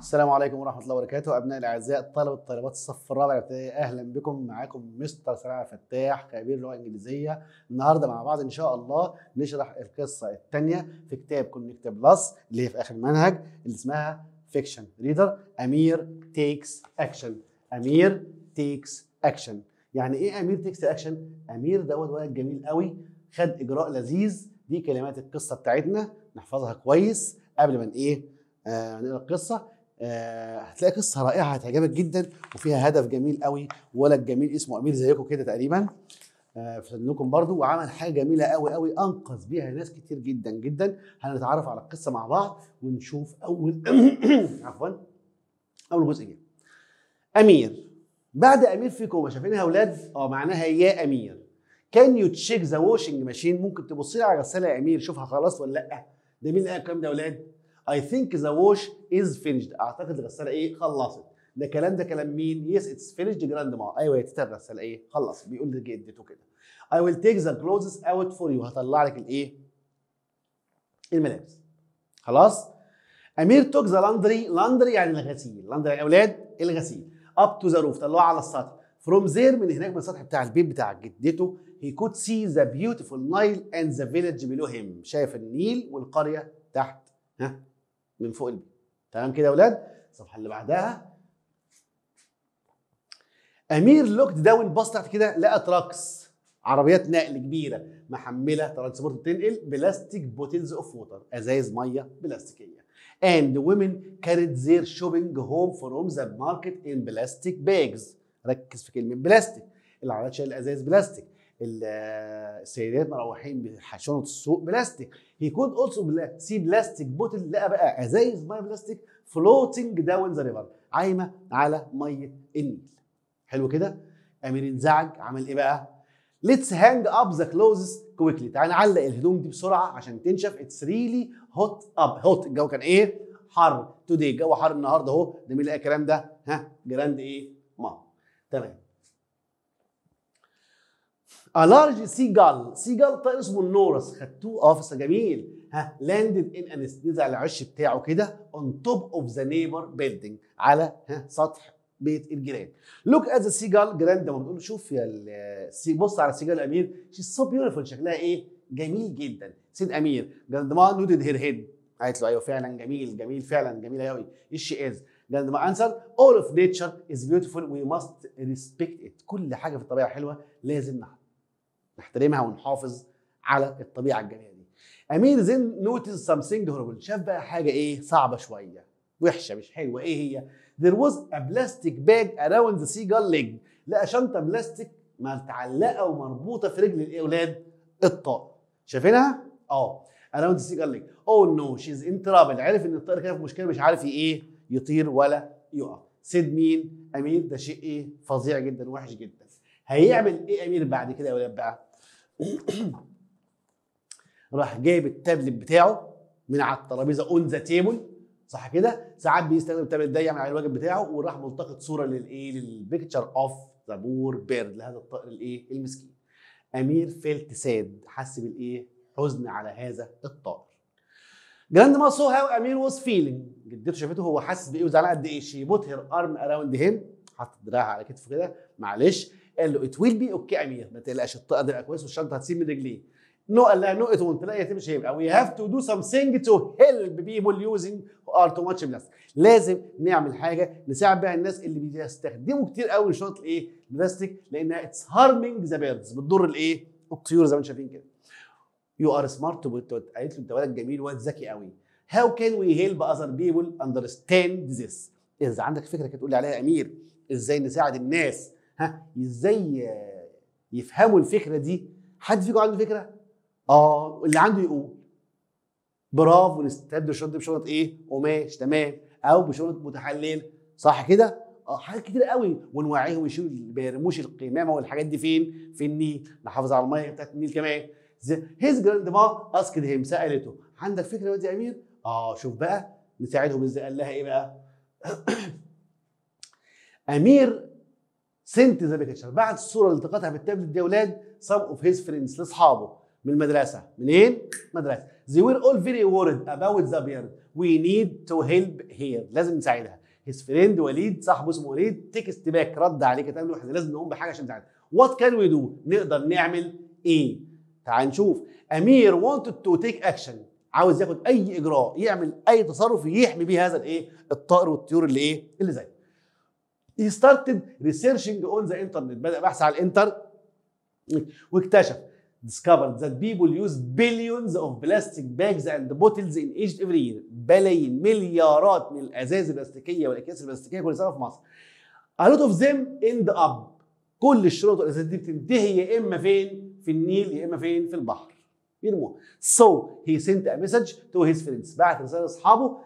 السلام عليكم ورحمه الله وبركاته ابنائي الاعزاء طلبه طالبات الصف الرابع الابتدائي، اهلا بكم. معاكم مستر سلام فتاح خبير لغه انجليزيه. النهارده مع بعض ان شاء الله نشرح القصه الثانيه في كتاب كونكت بلس اللي هي في اخر المنهج اللي اسمها فيكشن ريدر امير تيكس اكشن. امير تيكس اكشن، يعني ايه امير تيكس اكشن؟ امير دوت ولد جميل قوي خد اجراء لذيذ. دي كلمات القصه بتاعتنا نحفظها كويس قبل ما ايه نقرا القصه. هتلاقي قصه رائعه هتعجبك جدا وفيها هدف جميل قوي. ولد جميل اسمه امير زيكم كده تقريبا في سنكم برضو، وعمل حاجه جميله قوي قوي انقذ بيها ناس كتير جدا جدا. هنتعرف على القصه مع بعض ونشوف اول اول جزء جدا. امير، بعد امير فيكم ما شايفينها يا اولاد؟ معناها يا امير كان يو تشيك ذا واشنج ماشين. ممكن تبصي على الغساله يا امير شوفها خلاص ولا لا؟ ده مين اللي قال الكلام ده يا اولاد؟ I think the wash is finished. اعتقد الغساله ايه خلصت. ده كلام مين؟ Yes it's finished grandma. ايوه يا تيتا الغساله ايه خلصت، بيقول لجدته كده. I will take the clothes out for you. هطلع لك الايه؟ الملابس. خلاص؟ امير took the laundry. laundry يعني الغسيل. laundry يا اولاد الغسيل. up to the roof طلعوه على السطح. from there من هناك من السطح بتاع البيت بتاع جدته. he could see the beautiful Nile and the village below him. شايف النيل والقريه تحت من فوق البيت. تمام كده يا اولاد؟ الصفحه اللي بعدها امير لوكت داون، باص تحت كده لقى تراكس عربيات نقل كبيره محمله ترانسبورت بتنقل بلاستيك بوتلز اوف ووتر، ازايز ميه بلاستيكيه. and women carried their shopping home from the market in plastic bags. ركز في كلمه بلاستيك. العربيات شايله ازايز بلاستيك، السيدات مروحين بشنط السوق بلاستيك. هي كود اولسو سي بلاستيك بوتل، لقى بقى ازايز ميه بلاستيك فلوتنج داون ذا ريفر، عايمه على ميه النيل. حلو كده؟ امير انزعج، عمل ايه بقى؟ ليتس هانج اب ذا كلوزز كويكلي. تعالى نعلق الهدوم دي بسرعه عشان تنشف. اتس ريلي هوت اب. هوت الجو كان ايه؟ حر. توداي الجو حر النهارده اهو. ده مين اللي قال الكلام ده؟ جراند ايه؟ ماما. تمام. A large seagull. seagull طائر اسمه النورس. خدتوه قفصه جميل. landed in an نزع العش بتاعه كده on top of the neighbor building على سطح بيت الجيران. look at the seagull grand. ما بتقول شوف يا بص على السيجال امير. she's so beautiful. شكلها ايه؟ جميل جدا. سيد امير grandma nodded her head. قالت له ايوه فعلا جميل جميل فعلا جميل قوي. she is. grandma answered all of nature is beautiful we must respect it. كل حاجه في الطبيعه حلوه لازم نحترمها ونحافظ على الطبيعه الجميله دي. امير زين نوتس سامثينج هوربل. شاف بقى حاجه ايه؟ صعبه شويه، وحشه مش حلوه. ايه هي؟ there was a plastic bag around the seagull leg. لقى شنطه بلاستيك متعلقه ومربوطه في رجل الاولاد الطائر. شايفينها؟ around the seagull leg. oh no she's in trouble. عارف ان الطائر كده في مشكله، مش عارف ايه يطير ولا يقف. سيد مين؟ امير. ده شيء ايه؟ فظيع جدا وحش جدا. هيعمل ايه امير بعد كده يا اولاد بقى؟ راح جايب التابلت بتاعه من على الترابيزه اون ذا تيبل، صح كده؟ ساعات بيستخدم التابلت ده يعمل على الواجب بتاعه. وراح ملتقط صوره للايه؟ للبيكتشر اوف ذا بور بيرد، لهذا الطائر الايه؟ المسكين. امير فيلت ساد، حس بالايه؟ حزن على هذا الطائر. جراند ما سو هاو امير واز فيلينج. جدته شافته هو حاسس بايه وزعلان قد ايه. شي بوت هير ارم اراوند هيم. حط دراعها على كتفه كده، معلش. قال له ات ويل بي اوكي امير، ما تقلقش الطاقه دي كويس والشنطه هتسيب من رجليه. نو قال لها نو ات وونت، لا هي تمشي هيبقى. وي هاف تو دو سمثينج تو هيلب بيبول يوزنج ار تو ماتش بلاستيك. لازم نعمل حاجه نساعد بيها الناس اللي بيستخدموا كتير قوي شنط الايه؟ بلاستيك، لانها اتس هارمنج ذا بيردز، بتضر الايه؟ الطيور زي ما انتم شايفين كده. يو ار سمارت. قالت له انت ولد جميل ولد ذكي قوي. هاو كان وي هيلب اذر بيبول اندرستاند ذس. اذا عندك فكره كده تقول لي عليها يا امير، ازاي نساعد الناس ازاي يفهموا الفكره دي؟ حد فيكم عنده فكره؟ اللي عنده يقول برافو. نستبدل الشنط دي بشنط ايه؟ قماش، تمام، او بشنط متحلل، صح كده؟ حاجات كتير قوي. ونوعيهم يشيلوا ما يرموش القمامه والحاجات دي فين؟ في النيل، نحافظ على الميه بتاعت النيل كمان. هيز جراند ما اسكت هيم، سالته عندك فكره يا واد يا امير؟ شوف بقى نساعدهم ازاي. قال لها ايه بقى؟ امير سنت ذا بيكتشر، بعت الصوره اللي التقطها بالتابلت دي يا اولاد سام اوف هيز فريندز لاصحابه. من المدرسة. منين؟ مدرسة. They were all very worried about Zabir. We need to help here. لازم نساعدها. His friend وليد، صاحبه اسمه وليد، تكست باك، رد عليه كتب له احنا لازم نقوم بحاجة عشان نساعدها. What can we do؟ نقدر نعمل ايه؟ تعال نشوف. أمير wanted to take action. عاوز ياخد أي إجراء، يعمل أي تصرف يحمي بيه هذا الإيه؟ الطائر والطيور اللي إيه؟ اللي زيه. He started researching on the internet. بدأ بحث على الإنتر واكتشف discovered that people use billions of plastic bags and bottles in Egypt every year. بلايين، مليارات من الأزاز البلاستيكية والأكياس البلاستيكية كل سنة في مصر. A lot of them end up. كل الشنط والأزاز دي بتنتهي يا إما فين؟ في النيل يا إما فين؟ في البحر. يرموها. So he sent a message to his friends. بعت رسالة لأصحابه.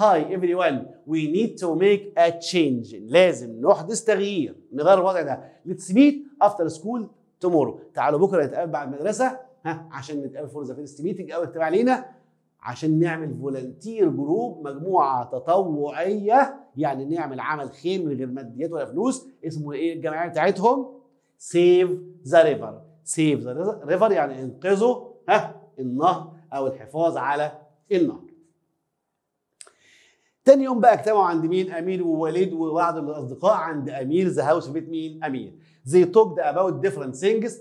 Hi everyone, we need to make a change. لازم نحدث تغيير، نغير الوضع ده. Let's meet after school tomorrow. تعالوا بكره نتقابل بعد المدرسه، ها، عشان نتقابل for the first meeting او اجتماع لينا، عشان نعمل فولنتير جروب، مجموعه تطوعيه، يعني نعمل عمل خير من غير ماديات ولا فلوس، اسمه ايه الجمعيه بتاعتهم؟ Save the river. Save the river يعني انقذوا النهر او الحفاظ على النهر. تاني يوم بقى اجتمعوا عند مين؟ امير ووليد وبعض الاصدقاء عند امير ذا هاوس في بيت مين؟ امير. They talked about different things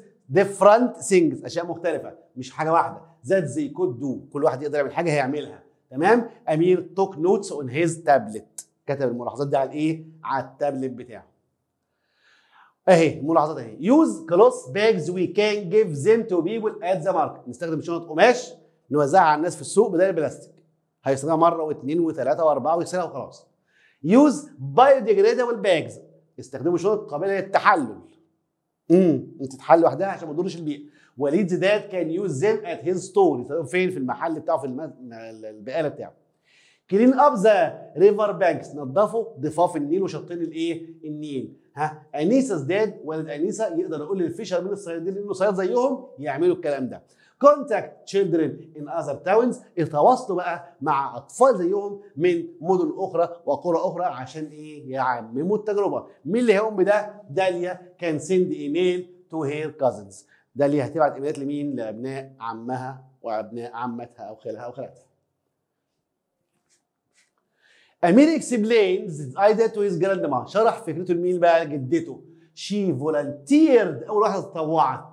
اشياء مختلفه مش حاجه واحده. That they could do كل واحد يقدر يعمل حاجه هيعملها. تمام؟ امير took notes on his tablet. كتب الملاحظات دي على الايه؟ على التابلت بتاعه. اهي الملاحظات اهي. Use cloth bags we can give them to people at the market. نستخدم شنط قماش نوزعها على الناس في السوق بدل البلاستيك. هيستخدمها مره واثنين وثلاثه واربعه ويغسلها وخلاص. يوز biodegradable bags. استخدموا شنط قابله للتحلل. تتحلل لوحدها عشان ما تضرش البيئه. وليد زداد كان يوز them at his store. يستخدموا فين؟ في المحل بتاعه، في البقاله بتاعه. كلين اب ذا ريفر بانكس. نظفوا ضفاف النيل وشطين الايه؟ النيل. ها، انيسه زداد، ولد انيسه، يقدر يقول للفيشر من الصيادين انه صياد زيهم يعملوا الكلام ده. Contact children in other towns. يتواصلوا بقى مع اطفال زيهم من مدن اخرى وقرى اخرى عشان ايه؟ يعمموا التجربه. مين اللي هيقوم بده؟ داليا كان send email to her cousins. داليا هتبعت ايميلات لمين؟ لابناء عمها وابناء عمتها او خالها او خالاتها. امير explains the idea to his grandma. شرح فكرته لمين بقى؟ جدته. She volunteered. اول واحده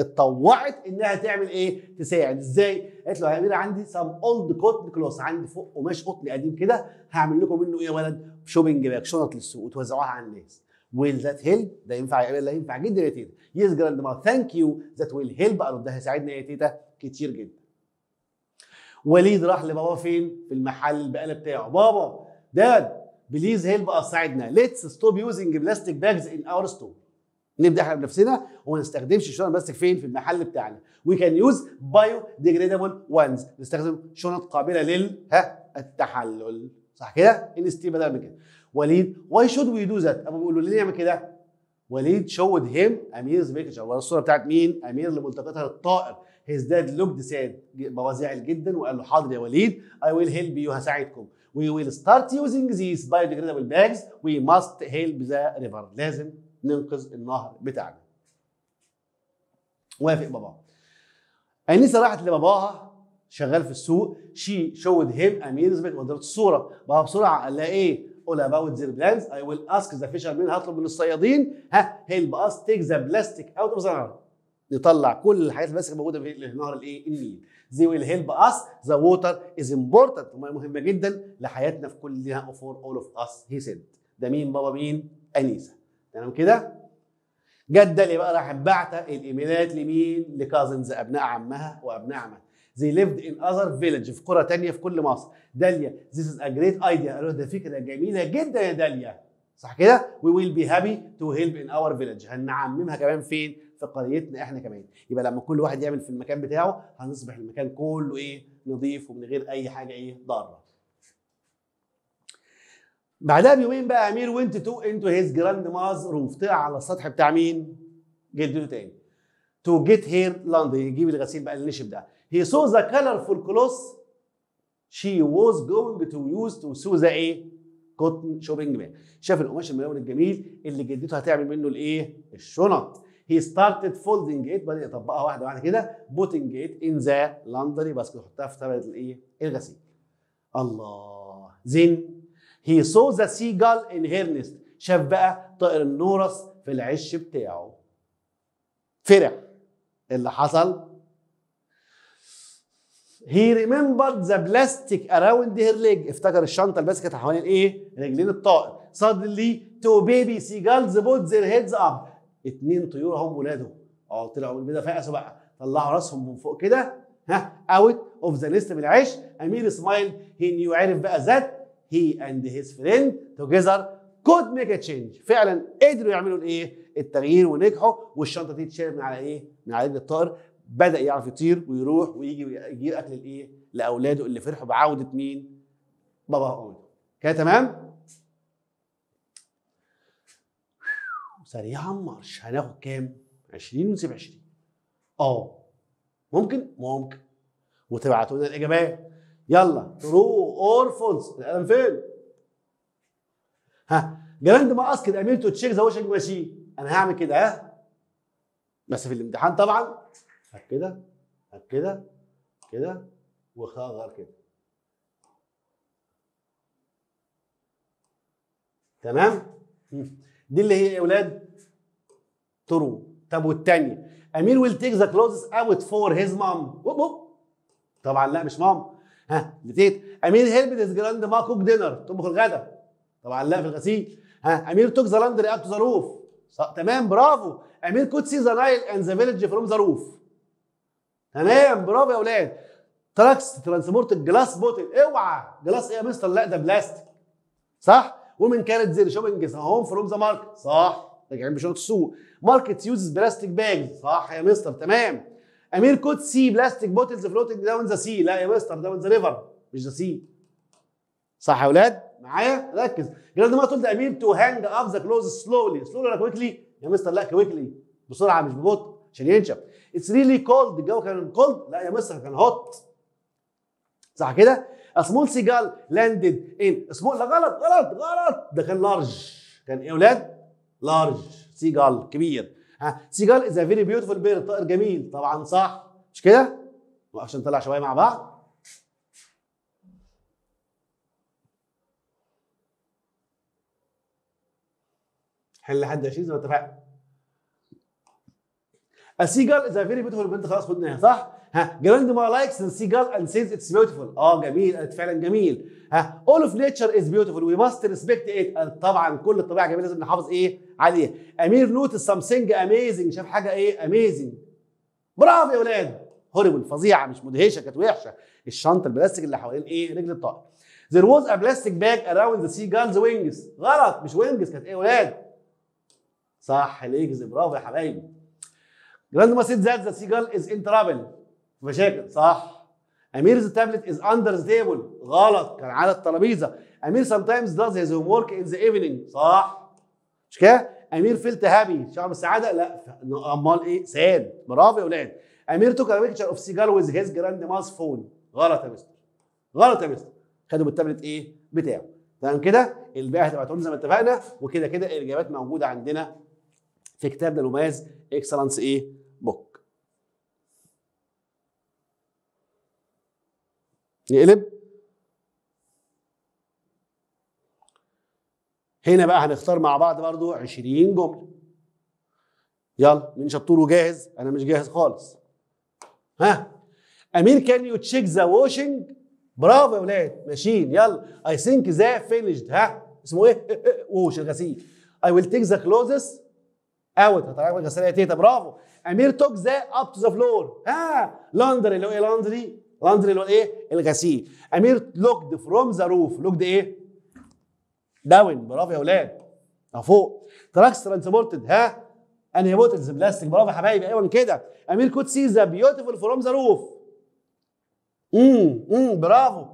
اتطوعت انها تعمل ايه؟ تساعد. ازاي؟ قالت له يا امير عندي some old cotton cloth، عندي فوق قماش قطن قديم كده، هعمل لكم منه ايه يا ولد؟ شوبنج باك، شنط للسوق، وتوزعوها على الناس. Will that help؟ ده ينفع يا امير؟ ده ينفع جدا يا تيتا. Yes grandma thank you that will help. قالوا ده هيساعدنا يا تيتا كتير جدا. وليد راح لبابا فين؟ في المحل البقاله بتاعه. بابا داد بليز هيلب اس، ساعدنا. Let's stop using plastic bags in our store. نبدا احنا بنفسنا وما نستخدمش شنط بلاستيك فين؟ في المحل بتاعنا. وي كان يوز بايو ديجريدابل وانز. نستخدم شنط قابله للتحلل. صح كده؟ ان اس تي بدل من كده. وليد واي شود وي دو ذات؟ ابو بيقول له ليه نعمل كده؟ وليد شود هيم اميرز بيكتشر. ورا الصوره بتاعت مين؟ امير اللي ملتقطها الطائر. هيز داد لوكد ساد. بابا زعل جدا وقال له حاضر يا وليد اي ويل هيلب يو، هساعدكم. وي ويل ستارت يوزنج ذيس بايو ديجريدابل باجز. وي ماست هيلب ذا ريفر. لازم ننقذ النهر بتاعنا. وافق باباها. انيسه راحت لباباها شغال في السوق. شي شود هيم اميرز بيك. ودرت الصوره. باباها بسرعه قال لها ايه؟ قول اباوت زير بلانز. اي ويل اسك ذا فيشرمين. هطلب من الصيادين هيلب اس تيك ذا بلاستيك اوت اوف ذا نهر. نطلع كل الحاجات البلاستيك الموجوده في النهر الايه؟ النيل. زي ويل هيلب اس. ذا ووتر از امبورتنت. الميه مهمه جدا لحياتنا في كلنا وفور اول اوف اس هي سيد. ده مين بابا؟ مين؟ انيسه. تمام كده؟ جدة اللي بقى راحت بعتة الايميلات لمين؟ لكازنز، ابناء عمها وابناء عمها. They lived in other village. في قرى تانية في كل مصر. داليا this is a great idea. قالوا ده فكرة جميلة جدا يا داليا. صح كده؟ We will be happy to help in our village. هنعممها كمان فين؟ في قريتنا احنا كمان. يبقى لما كل واحد يعمل في المكان بتاعه هنصبح المكان كله ايه؟ نظيف ومن غير أي حاجة ايه؟ ضارة. بعدها بيومين بقى امير وينت تو انتو هيز جراند ماز روف. طلع على السطح بتاع مين؟ جدته تاني. تو جيت هير لاندري. يجيب الغسيل بقى النشف ده. هي سو ذا كلرفول كلوث شي واز جوينج تو يوز تو سو ذا ايه؟ كوتن شوبينج باك. شاف القماش الملون الجميل اللي جدته هتعمل منه الايه؟ الشنط. he started folding it، بدأ يطبقها واحده واحده كده، putting it in the laundry، بس كده حطها في تبعة الايه؟ الغسيل. الله. then he saw the seagull in her nest، شاف بقى طائر النورس في العش بتاعه. فرح. اللي حصل؟ he remembered the plastic around her leg، افتكر الشنطه اللي كانت حوالين ايه؟ رجلين الطائر. suddenly two baby seagulls put their heads up، اتنين طيور هم ولاده طلعوا من البيضه، فقسوا بقى، طلعوا راسهم من فوق كده، ها، اوت اوف ذا نست من العش. امير سمايل هي عرف بقى ذات هي اند هيز فريند توجذر كود ميك ا تشينج، فعلا قدروا يعملوا الايه؟ التغيير ونجحوا، والشنطه دي اتشالت من على ايه؟ من على رجل الطائر، بدأ يعرف يطير ويروح ويجي ويجيب اكل الايه؟ لاولاده اللي فرحوا بعوده مين؟ بابا اولاده. كده تمام؟ سريعا مارش. هناخد كام؟ 20 ونسيب 20. ممكن وتبعتوا لنا الاجابات. يلا، ترو اور فولس. القلم فين؟ ها، جراند ما اسكت امير تو تشيك ذا واشنج ماشين. انا هعمل كده، ها، بس في الامتحان طبعا. هات كده، هات كده، كده، وصغر كده. تمام؟ دي اللي هي يا اولاد ترو. طب والثانيه، امير ويل تيك ذا كلوزز اوت فور هيز مام. طبعا لا، مش مام. ها، نسيت. امير هيلبت هيز جراند ما كوك دينر، تطبخ الغدا. طبعا لا، في الغسيل. ها، امير توك ذا لاندري اب تو ذا روف. تمام، برافو. امير كود سي ذا نايل اند ذا فيلج فروم ذا روف. تمام، برافو يا اولاد. تراكس ترانسبورت الجلاس بوتل. اوعى جلاس ايه يا مستر؟ لا، ده بلاستيك، صح. ومن كانت زير شوبنج هوم فروم ذا ماركت، صح، راجعين بشنط السوق. ماركت يوزز بلاستيك باجز، صح يا مستر. تمام. امير كود سي بلاستيك بوتلز فلوتنج داون ذا سي. لا يا مستر، داون ذا ريفر مش ذا سي، صح يا اولاد؟ معايا؟ ركز. جراند ما تقول امير تو هانج اب ذا كلوز سلولي. سلولي ولا كويكلي؟ يا مستر لا، كويكلي، بسرعه مش ببطء عشان ينشف. اتس ريلي كولد، الجو كان كولد. لا يا مستر، كان هوت، صح كده؟ A small seagull landed in small. لا، غلط غلط غلط، ده كان لارج. كان ايه يا ولاد؟ لارج سيجال، كبير. ها، سيجال از ا فيري بيوتيفول بيرد، طائر جميل، طبعا صح، مش كده؟ عشان نطلع شويه مع بعض. حل لحد 20 زي ما اتفقنا. A seagull is a very beautiful bird، خلاص خدناها، صح؟ ها، جراند ما لايكس ذا seagull and says it's beautiful. جميل، قالت فعلا جميل. ها، all of nature is beautiful we must respect it. طبعا كل الطبيعه جميله، لازم نحافظ ايه؟ عليها. امير noticed something amazing، شاف حاجه ايه؟ amazing. برافو يا ولاد. هوريبل، فظيعه، مش مدهشه، كانت وحشه. الشنطه البلاستيك اللي حوالين ايه؟ رجل الطائر. there was a plastic bag around the seagull's wings. غلط، مش wings، كانت ايه يا ولاد؟ صح، الايجز. برافو يا حبايبي. جراند ما سيد ذات ذا سيجال از ان ترابل، مشاكل، صح. امير ذا تابلت از اندر ذا تيبل. غلط، كان على الترابيزه. امير سام تايمز داز هيز هوم ورك ان ذا ايفنينج، صح، مش كده؟ امير فيلت هابي، شعر بالسعاده. لا، امال ايه؟ ساد. برافو يا اولاد. امير توك ا بيكتشر اوف سيجال ويز هيز جراند ماز فون. غلط يا مستر، غلط يا مستر. خدوا بالتابلت ايه بتاعه. تمام كده، الباقي هتبعتوا لنا زي ما اتفقنا، وكده كده الاجابات موجوده عندنا في كتابنا الوماز اكسلنس ايه بوك. نقلب هنا بقى، هنختار مع بعض برضو 20 جمله. يلا، مين شطور وجاهز؟ انا مش جاهز خالص. ها، امير كان يو تشيك ذا واشنج. برافو يا ولاد، ماشيين. يلا، اي ثينك ذا فينيشد، ها، اسمه ايه؟ وش الغسيل. اي ويل تيك ذا كلوزس اوت، هتعمل غسالة تيتا. برافو. امير توك ذا اب تو ذا فلور. ها، لاندري اللي هو ايه؟ لاندري، لاندري اللي هو ايه؟ الغسيل. امير لوكد فروم ذا روف، لوكد ايه؟ داون. برافو يا اولاد، اهو فوق. تراكس ترانسبورتد، ها، انهي بوتلز بلاستيك. برافو يا حبايبي، ايوه كده. امير كود سي ذا بيوتيفول فروم ذا روف. برافو.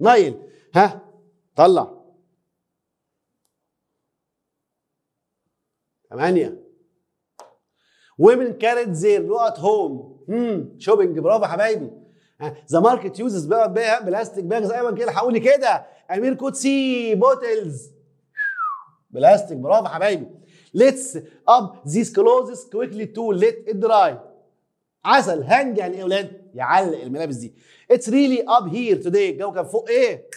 نايل، ها، طلع 8. women carried their load at home. شوبينج. برافو يا حبايبي. ذا ماركت يوزز بقى بلاستيك باجز. ايوه كده، الحقوني كده. امير كود سي بوتلز بلاستيك. برافو يا حبايبي. Let's up these clothes quickly to let it dry. عسل هنجعل ايه يا ولاد؟ يعلق الملابس دي. It's really up here today. الجو كان فوق ايه؟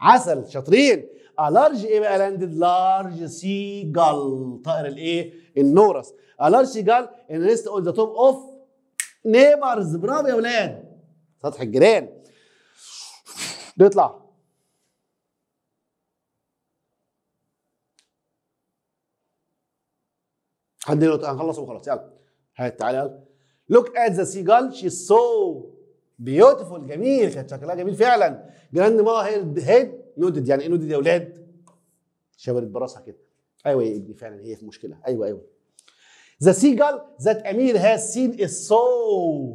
عسل. شاطرين. A large ايه بقى landed large seagull. طائر الايه؟ النورس. A large seagull and rest on the top of neighbors. برافو يا ولاد. سطح الجيران. نطلع. هنخلص وخلاص يلا. هات تعالى يلا. Look at the seagull she's so beautiful. جميل، كانت شكلها جميل فعلا. Grandma head nodded. يعني ايه nodded يا ولاد؟ شاورت براسها كده. ايوه يا ابني فعلا هي في مشكله. ايوه. The seagull that Amir has seen is so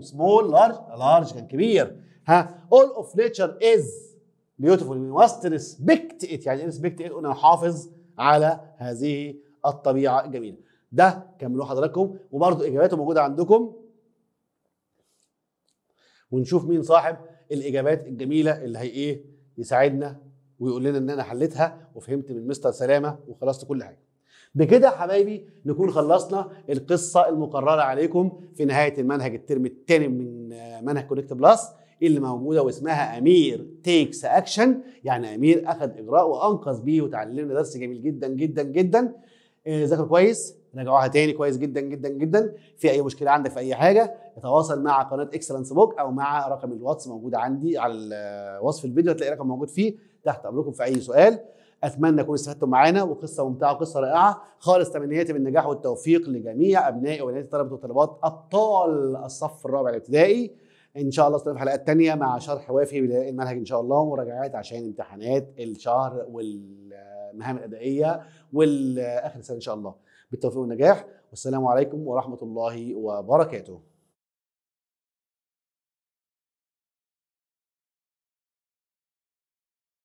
small. large كان كبير. ها all of nature is beautiful. We must respect it. يعني respect it قلنا نحافظ على هذه الطبيعه الجميله. ده كملوه حضراتكم وبرضه اجاباته موجوده عندكم. ونشوف مين صاحب الاجابات الجميله اللي هي ايه يساعدنا ويقول لنا ان انا حليتها وفهمت من مستر سلامه وخلصت كل حاجه. بكده حبايبي نكون خلصنا القصه المقرره عليكم في نهايه المنهج الترم الثاني من منهج كونكت بلس اللي موجوده واسمها امير تيكس اكشن. يعني امير اخذ اجراء وانقذ بيه وتعلمنا درس جميل جدا جدا جدا. ذاكروا كويس، راجعوها تاني كويس جدا جدا جدا. في اي مشكله عندك في اي حاجه اتواصل مع قناه اكسلنس بوك او مع رقم الواتس موجود عندي على وصف الفيديو، هتلاقي رقم موجود فيه تحت امركم في اي سؤال. اتمنى تكونوا استفدتم معانا وقصه ممتعه وقصه رائعه. خالص تمنياتي بالنجاح والتوفيق لجميع ابنائي وبناتي طلبه وطالبات ابطال الصف الرابع الابتدائي. ان شاء الله استنى في حلقات ثانيه مع شرح وافي المنهج ان شاء الله ومراجعات عشان امتحانات الشهر والمهام الادائيه والاخر السنه ان شاء الله. بالتوفيق والنجاح والسلام عليكم ورحمة الله وبركاته.